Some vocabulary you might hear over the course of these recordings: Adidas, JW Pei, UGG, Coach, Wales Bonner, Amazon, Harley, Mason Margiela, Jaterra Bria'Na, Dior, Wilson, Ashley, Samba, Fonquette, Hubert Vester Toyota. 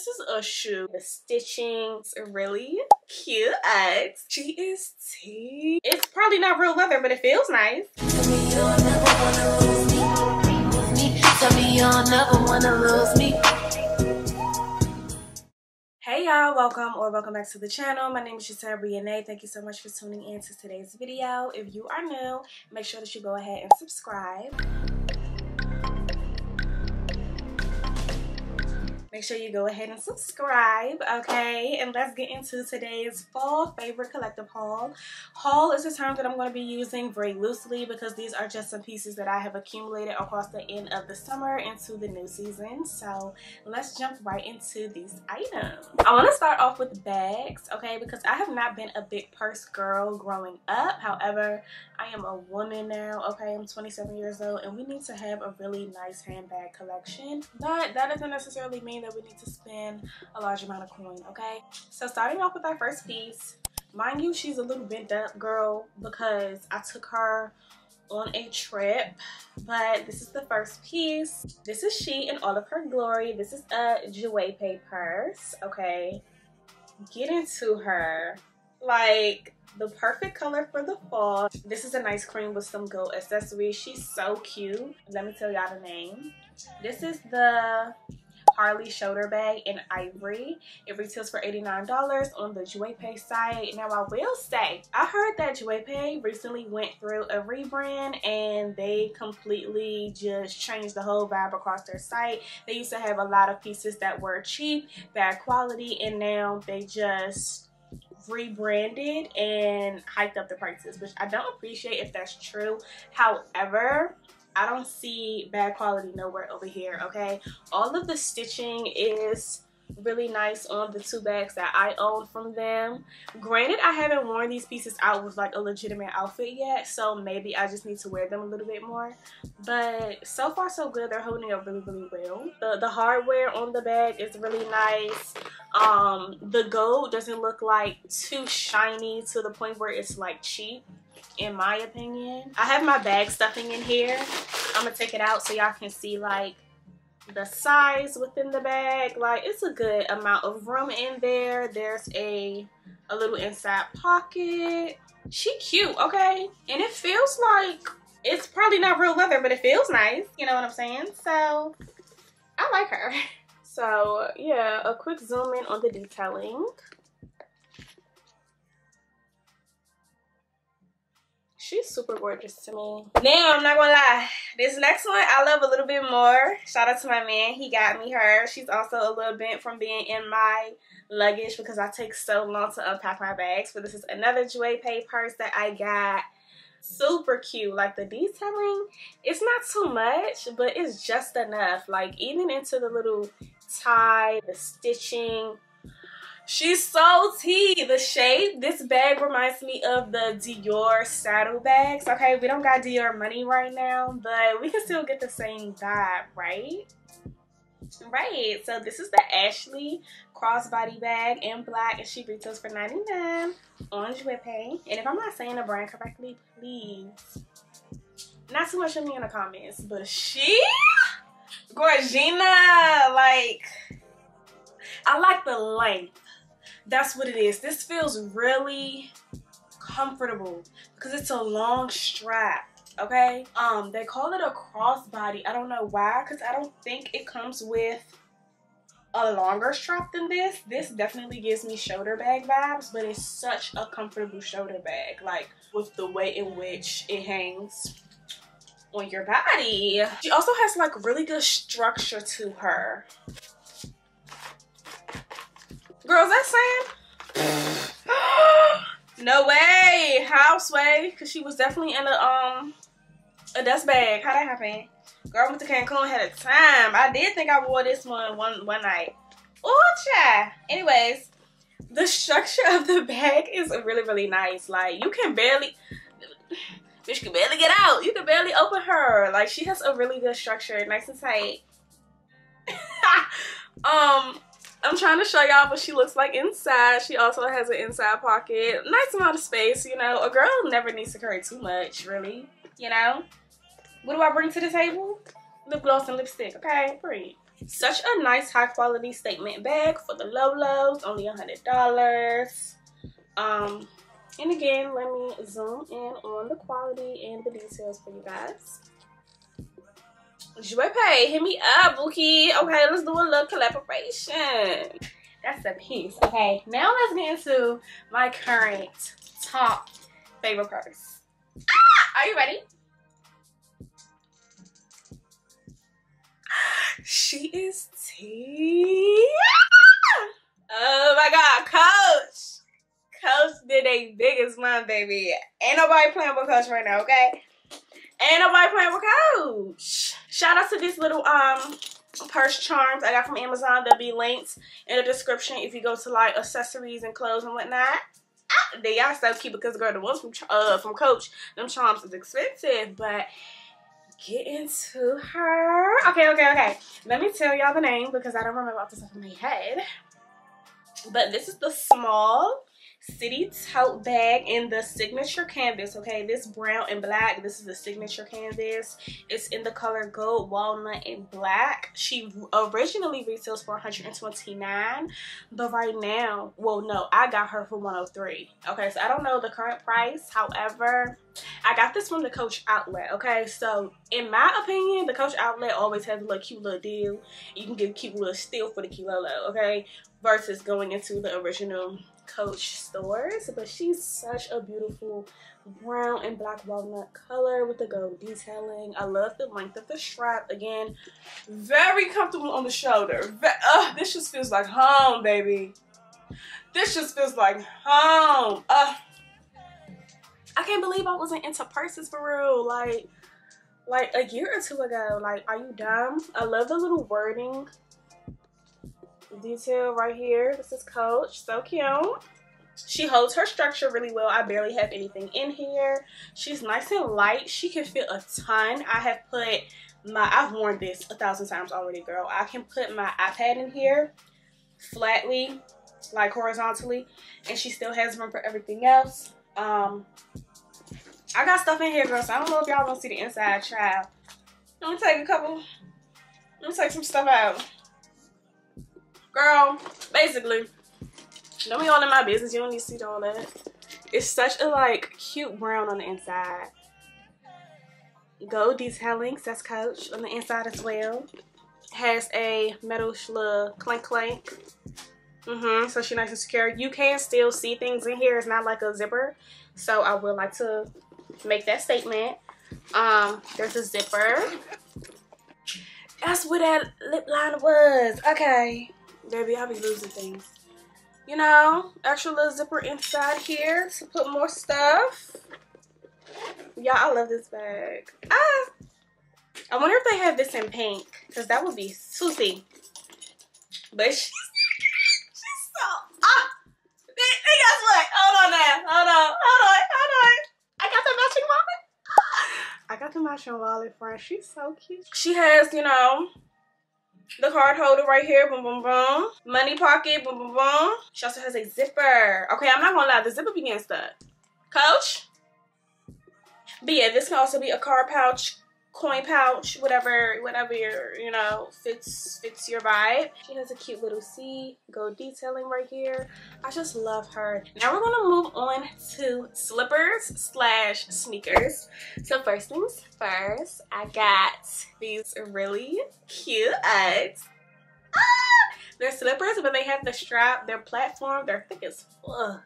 This is a shoe. The stitching is really cute. GST. It's probably not real leather, but it feels nice. Tell me you'll never wanna lose me. Tell me you'll never wanna lose me. Hey y'all, welcome back to the channel. My name is Jaterra Bria'Na. Thank you so much for tuning in to today's video. If you are new, make sure that you go ahead and subscribe. Make sure you go ahead and subscribe, okay? And let's get into today's fall favorite collective haul. Haul is a term that I'm going to be using very loosely because these are just some pieces that I have accumulated across the end of the summer into the new season. So let's jump right into these items. I want to start off with bags, okay? Because I have not been a big purse girl growing up. However, I am a woman now, okay? I'm 27 years old and we need to have a really nice handbag collection. But that doesn't necessarily mean that we need to spend a large amount of coin, okay? So starting off with our first piece, mind you, she's a little bent up girl because I took her on a trip, but this is the first piece. This is she in all of her glory. This is a JW Pei purse, okay? Get into her. Like, the perfect color for the fall. This is a nice cream with some gold accessories. She's so cute. Let me tell y'all the name. This is the Harley shoulder bag in ivory. It retails for $89 on the JW Pei site. Now I will say, I heard that JW Pei recently went through a rebrand and they completely just changed the whole vibe across their site. They used to have a lot of pieces that were cheap, bad quality, and now they just rebranded and hiked up the prices, which I don't appreciate if that's true. However, I don't see bad quality nowhere over here, okay? All of the stitching is really nice on the two bags that I own from them. Granted, I haven't worn these pieces out with like a legitimate outfit yet, so maybe I just need to wear them a little bit more, but so far so good. They're holding up really, really well. The hardware on the bag is really nice. The gold doesn't look like too shiny to the point where it's like cheap, in my opinion. I have my bag stuffing in here. I'm gonna take it out so y'all can see like the size within the bag. Like, it's a good amount of room in there. There's a little inside pocket. She cute, okay? And it feels like it's probably not real leather, but it feels nice. You know what I'm saying? So I like her. So yeah, a quick zoom in on the detailing. She's super gorgeous to me. Now, I'm not gonna lie, this next one I love a little bit more. Shout out to my man, he got me her. She's also a little bent from being in my luggage because I take so long to unpack my bags. But this is another JW Pei purse that I got. Super cute. Like, the detailing, it's not too much, but it's just enough. Like, even into the little tie, the stitching. She's so tea. The shape, this bag reminds me of the Dior saddlebags. Okay, we don't got Dior money right now, but we can still get the same vibe, right? Right, so this is the Ashley crossbody bag in black, and she retails for $99 on JW Pei. And if I'm not saying the brand correctly, please, not too much of me in the comments, but she, Gorgina, like, I like the length. That's what it is. This feels really comfortable because it's a long strap, okay? They call it a crossbody. I don't know why, because I don't think it comes with a longer strap than this. This definitely gives me shoulder bag vibes, but it's such a comfortable shoulder bag, like with the way in which it hangs on your body. She also has like really good structure to her. Girl, is that Sam? No way, houseway, because she was definitely in a dust bag. How that happened? Girl, I went to Cancun, had a time. I did think I wore this one night. Oh, child. Anyways, the structure of the bag is really, really nice. Like, you can barely, bitch can barely get out. You can barely open her. Like, she has a really good structure, nice and tight. I'm trying to show y'all what she looks like inside. She also has an inside pocket. Nice amount of space, you know. A girl never needs to carry too much, really. You know? What do I bring to the table? Lip gloss and lipstick, okay? Pretty. Such a nice high quality statement bag for the low lows, only $100. And again, let me zoom in on the quality and the details for you guys. JW Pei, hit me up, Bookie. Okay, let's do a little collaboration. That's a piece. Okay, now let's get into my current top favorite purse. Ah! Are you ready? She is tea. Oh my God, Coach. Coach did a biggest month, baby. Ain't nobody playing with Coach right now, okay? Ain't nobody playing with Coach. Shout out to this little purse charms I got from Amazon. They'll be linked in the description if you go to like accessories and clothes and whatnot. They y'all so cute because girl, the ones from Coach, them charms is expensive, but get into her. Okay. Let me tell y'all the name because I don't remember off the top of my head. But this is the small city tote bag in the signature canvas. Okay, this brown and black. This is the signature canvas. It's in the color gold, walnut, and black. She originally retails for $129, but right now, well, no, I got her for $103. Okay, so I don't know the current price. However, I got this from the Coach outlet. Okay, so in my opinion, the Coach outlet always has a little cute little deal. You can get a cute little steal for the kilolo. Okay, versus going into the original Coach stores. But she's such a beautiful brown and black walnut color with the gold detailing. I love the length of the strap. Again, very comfortable on the shoulder. This just feels like home, baby. This just feels like home. I can't believe I wasn't into purses for real like a year or two ago. Like, are you dumb? I love the little wording detail right here. This is Coach. So cute. She holds her structure really well. I barely have anything in here. She's nice and light. She can fit a ton. I have put my, I've worn this 1,000 times already, girl. I can put my iPad in here flatly, like horizontally, and she still has room for everything else. I got stuff in here, girl, so I don't know if y'all want to see the inside, child. Let me take a couple, let me take some stuff out. Girl, basically, don't be all in my business. You don't need to see all that. It's such a like cute brown on the inside. Gold detailing, that's Coach on the inside as well. Has a metal schlug clank. So she's nice and secure. You can still see things in here. It's not like a zipper. So I would like to make that statement. There's a zipper. That's where that lip liner was. Okay. Baby, I'll be losing things. You know, extra little zipper inside here to put more stuff. Y'all, I love this bag. I wonder if they have this in pink, because that would be Susie. But she's so, guess what? Hold on. I got the matching wallet. I got the matching wallet, friend. She's so cute. She has, you know, the card holder right here, boom, boom, boom. Money pocket, boom, boom, boom. She also has a zipper. Okay, I'm not gonna lie, the zipper begins to Coach. But yeah, this can also be a card pouch, coin pouch, whatever your, you know, fits your vibe. She has a cute little C, gold detailing right here. I just love her. Now we're gonna move on to slippers/sneakers. So first things first, I got these really cute Uggs. They're slippers, but they have the strap. They're platform. They're thick as fuck,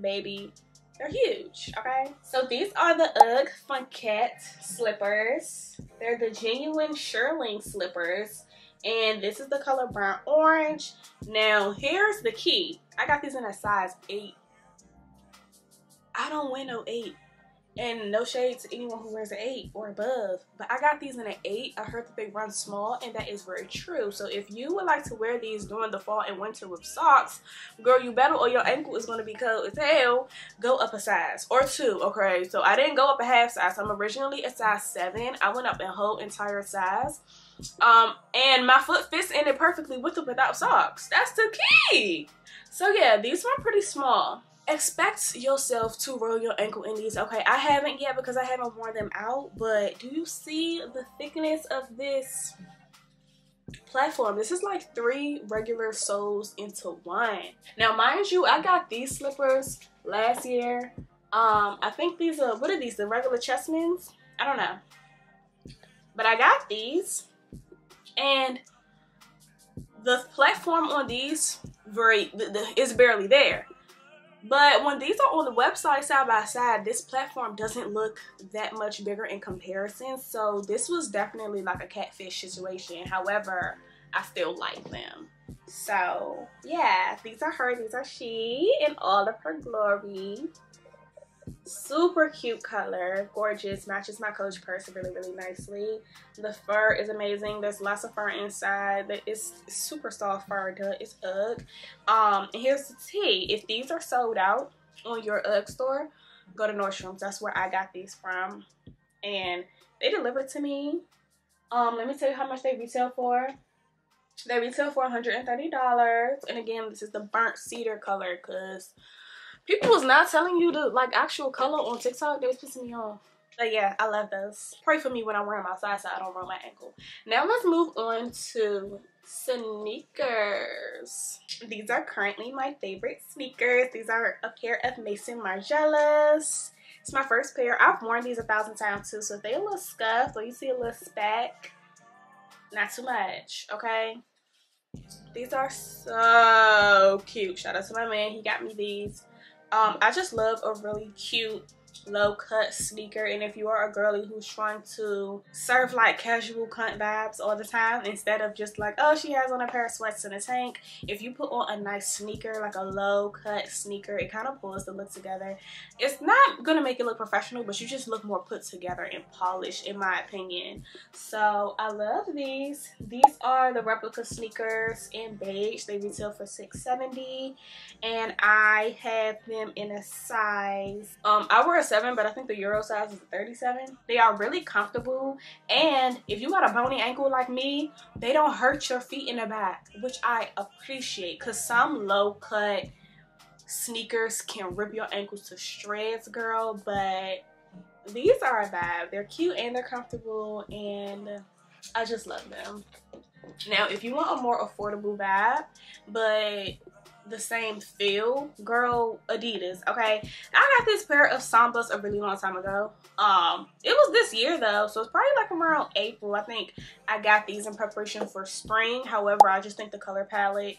baby. They're huge, okay? So these are the UGG Fonquette slippers. They're the genuine shearling slippers. And this is the color brown orange. Now, here's the key. I got these in a size 8. I don't wear no 8. And no shade to anyone who wears an 8 or above. But I got these in an 8. I heard that they run small, and that is very true. So if you would like to wear these during the fall and winter with socks, girl, you better, or your ankle is going to be cold as hell. Go up a size or 2, okay? So I didn't go up a half size. I'm originally a size 7. I went up a whole entire size. And my foot fits in it perfectly with or without socks. That's the key. So yeah, these were pretty small. Expect yourself to roll your ankle in these. Okay, I haven't yet because I haven't worn them out, but do you see the thickness of this platform. This is like 3 regular soles into one. Now, mind you, I got these slippers last year. I think these are, what are these? The regular Chessmans? I don't know. But I got these, and the platform on these is barely there. But when these are on the website side by side, this platform doesn't look that much bigger in comparison. So this was definitely like a catfish situation. However, I still like them. So yeah, these are her, these are she in all of her glory. Super cute color, gorgeous, matches my Coach purse really, really nicely. The fur is amazing. There's lots of fur inside, but it's super soft fur. Duh, it's UGG. And here's the tea. If these are sold out on your UGG store, go to Nordstrom's. That's where I got these from, and they delivered to me. Let me tell you how much they retail for. They retail for $130. And again, this is the burnt cedar color, because people was not telling you the like actual color on TikTok. They was pissing me off. But yeah, I love those. Pray for me when I'm wearing them outside so I don't roll my ankle. Now let's move on to sneakers. These are currently my favorite sneakers. These are a pair of Mason Margielas. It's my first pair. I've worn these 1,000 times too. So if they a little scuffed or you see a little speck, not too much, okay? These are so cute. Shout out to my man. He got me these. I just love a really cute low-cut sneaker, and if you are a girlie who's trying to serve like casual cunt vibes all the time, instead of just like, oh, she has on a pair of sweats and a tank, if you put on a nice sneaker, like a low-cut sneaker, it kind of pulls the look together. It's not gonna make it look professional, but you just look more put together and polished, in my opinion. So I love these. These are the replica sneakers in beige. They retail for $6.70, and I have them in a size, I wear a 7, but I think the Euro size is 37. They are really comfortable, and if you got a bony ankle like me, they don't hurt your feet in the back, which I appreciate, because some low cut sneakers can rip your ankles to shreds, girl. But these are a vibe. They're cute and they're comfortable, and I just love them. Now if you want a more affordable vibe but the same feel, girl, Adidas, okay? I got this pair of Sambas a really long time ago. It was this year though, so it's probably like around April. I think I got these in preparation for spring. However, I just think the color palette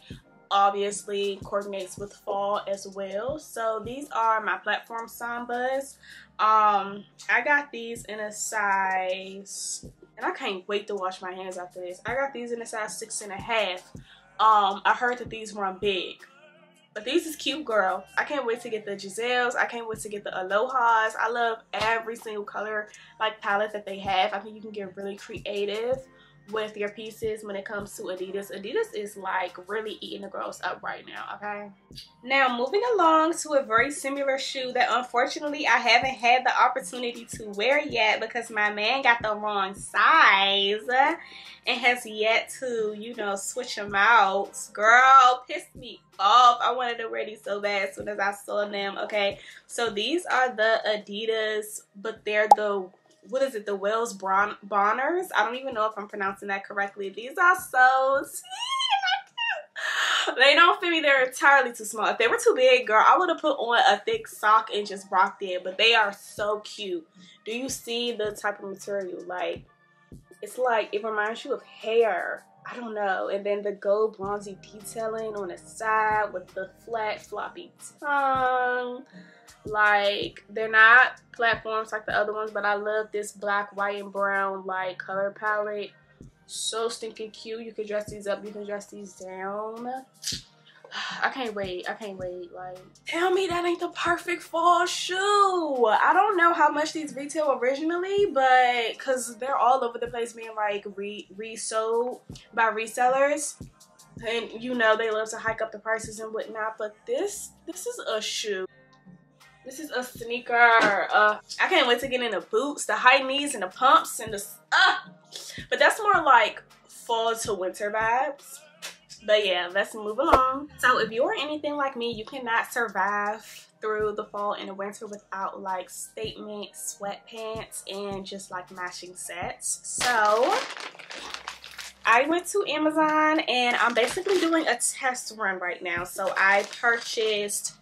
obviously coordinates with fall as well. So these are my platform Sambas. I got these in a size, and I can't wait to wash my hands after this. I got these in a size 6.5. I heard that these run big. But these is cute, girl. I can't wait to get the Giselles. I can't wait to get the Alohas. I love every single color like palette that they have. I think you can get really creative with your pieces when it comes to Adidas. Adidas is like really eating the girls up right now, okay? Now moving along to a very similar shoe that unfortunately I haven't had the opportunity to wear yet, because my man got the wrong size and has yet to, you know, switch them out. Girl, pissed me off. I wanted to wear these so bad as soon as I saw them, okay? So these are the Adidas, but they're the, what is it, the Wales Bonners? I don't even know if I'm pronouncing that correctly. These are so cute. They don't fit me. They're entirely too small. If they were too big, girl, I would have put on a thick sock and just rocked it. But they are so cute. Do you see the type of material? Like, it's like, it reminds you of hair. I don't know. And then the gold bronzy detailing on the side with the flat floppy tongue. Like, they're not platforms like the other ones, but I love this black, white, and brown like color palette. So stinking cute. You can dress these up, you can dress these down. I can't wait. I can't wait. Like, tell me that ain't the perfect fall shoe. I don't know how much these retail originally, but because they're all over the place being like resold by resellers, and you know they love to hike up the prices and whatnot. But this is a shoe. This is a sneaker. I can't wait to get in the boots, the high knees, and the pumps, and the but that's more like fall to winter vibes. But yeah, let's move along. So if you're anything like me, you cannot survive through the fall and the winter without like statement sweatpants and just like matching sets. So I went to Amazon and I'm basically doing a test run right now. So I purchased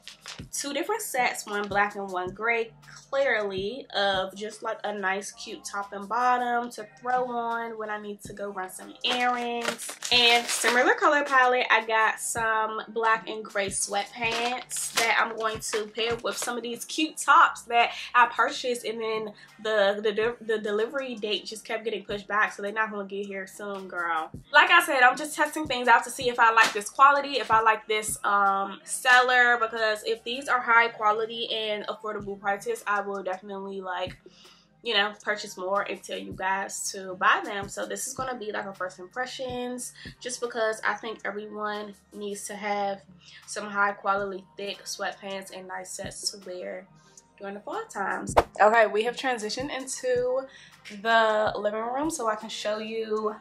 two different sets, one black and one gray, clearly, of just like a nice cute top and bottom to throw on when I need to go run some errands. And similar color palette, I got some black and gray sweatpants that I'm going to pair with some of these cute tops that I purchased, and then the delivery date just kept getting pushed back, so they're not gonna get here soon, girl. Like I said, I'm just testing things out to see if I like this quality, if I like this seller, because if these are high quality and affordable prices, I will definitely, like, you know, purchase more and tell you guys to buy them. So this is going to be like a first impressions, just because I think everyone needs to have some high quality thick sweatpants and nice sets to wear during the fall times. Okay, we have transitioned into the living room so I can show you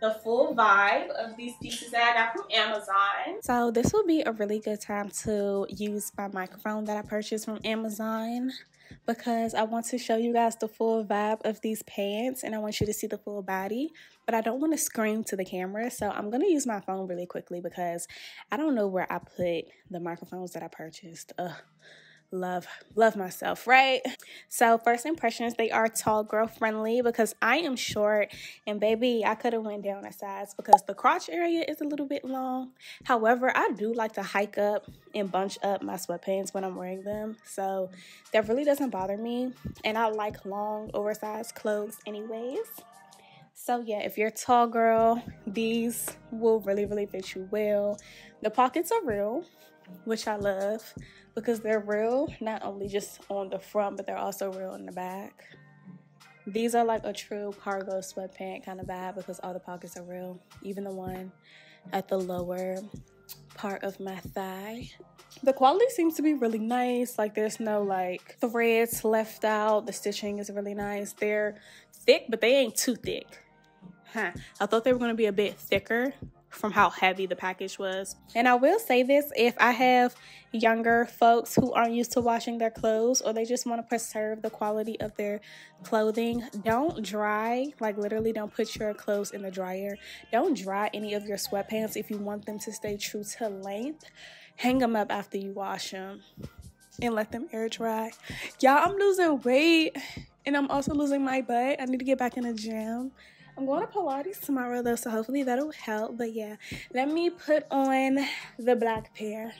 the full vibe of these pieces that I got from Amazon. So this will be a really good time to use my microphone that I purchased from Amazon, because I want to show you guys the full vibe of these pants and I want you to see the full body, but I don't want to scream to the camera, so I'm going to use my phone really quickly because I don't know where I put the microphones that I purchased. Ugh. Love myself, right? So first impressions, they are tall girl friendly because I am short, and baby, I could have went down a size because the crotch area is a little bit long. However, I do like to hike up and bunch up my sweatpants when I'm wearing them, so that really doesn't bother me, and I like long oversized clothes anyways. So yeah, if you're a tall girl, these will really fit you well. The pockets are real, which I love because they're real, not only just on the front, but they're also real in the back. These are like a true cargo sweatpant kind of vibe because all the pockets are real, even the one at the lower part of my thigh. The quality seems to be really nice, like there's no like threads left out. The stitching is really nice. They're thick, but they ain't too thick. I thought they were gonna be a bit thicker from how heavy the package was. And I will say this, if I have younger folks who aren't used to washing their clothes, or they just want to preserve the quality of their clothing, don't dry, like literally don't put your clothes in the dryer. Don't dry any of your sweatpants if you want them to stay true to length. Hang them up after you wash them and let them air dry. Y'all, I'm losing weight and I'm also losing my butt. I need to get back in the gym. I'm going to Pilates tomorrow though, so hopefully that'll help. But yeah, let me put on the black pair.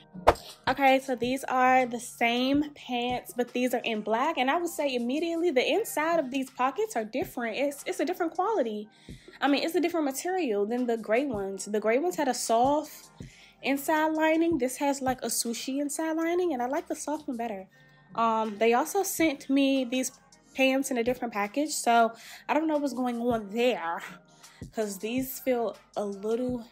Okay, so these are the same pants, but these are in black, and I would say immediately the inside of these pockets are different. It's a different quality. I mean, it's a different material than the gray ones. The gray ones had a soft inside lining. This has like a sushi inside lining, and I like the soft one better. They also sent me these pants in a different package, so I don't know what's going on there, because these feel a little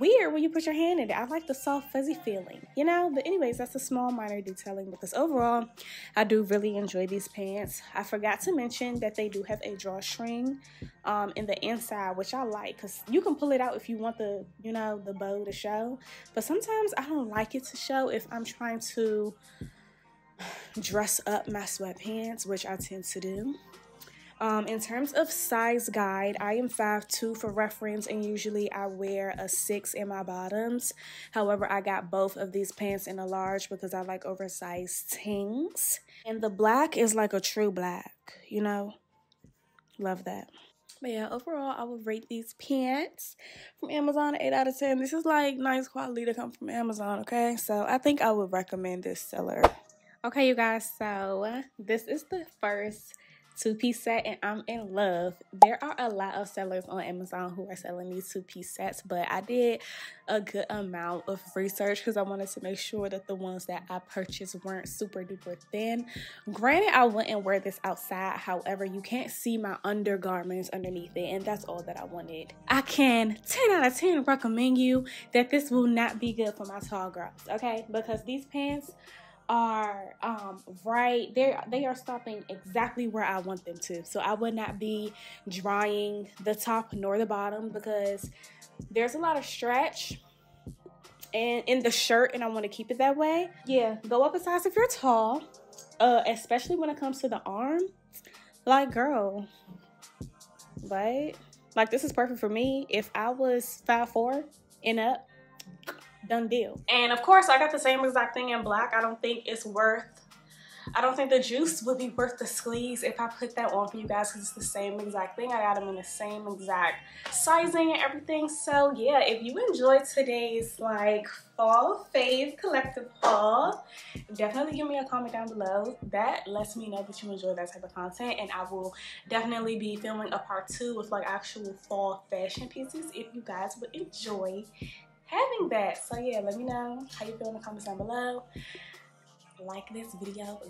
weird when you put your hand in it. I like the soft fuzzy feeling, you know. But anyways, that's a small minor detailing, because overall I do really enjoy these pants. I forgot to mention that they do have a drawstring in the inside, which I like, because you can pull it out if you want the, you know, the bow to show, but sometimes I don't like it to show if I'm trying to dress up my sweatpants, which I tend to do. In terms of size guide, I am 5'2" for reference, and usually I wear a 6 in my bottoms. However, I got both of these pants in a large because I like oversized things, and the black is like a true black, you know. Love that. But yeah, overall, I would rate these pants from Amazon 8 out of 10. This is like nice quality to come from Amazon, okay? So I think I would recommend this seller. Okay, you guys, so this is the first two-piece set, and I'm in love. There are a lot of sellers on Amazon who are selling these two-piece sets, but I did a good amount of research because I wanted to make sure that the ones that I purchased weren't super duper thin. Granted, I wouldn't wear this outside. However, you can't see my undergarments underneath it, and that's all that I wanted. I can 10 out of 10 recommend you that this will not be good for my tall girls, okay? Because these pants are right there, they are stopping exactly where I want them to, so I would not be drying the top nor the bottom because there's a lot of stretch and in the shirt, and I want to keep it that way. Yeah, go up a size if you're tall, especially when it comes to the arm, like, girl, but Like, this is perfect for me. If I was 5'4" and up, done deal. And of course, I got the same exact thing in black. I don't think the juice would be worth the squeeze if I put that on for you guys, because it's the same exact thing. I got them in the same exact sizing and everything. So yeah, if you enjoyed today's like fall fave collective haul, definitely give me a comment down below. That lets me know that you enjoy that type of content, and I will definitely be filming a part 2 with like actual fall fashion pieces if you guys would enjoy having that. So yeah, let me know how you feel in the comments down below. Like this video,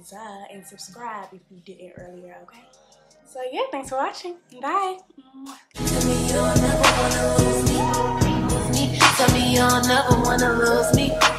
and subscribe if you didn't earlier, okay? So yeah, thanks for watching. Bye. Tell me you'll never wanna lose me. Tell me you'll never wanna lose me.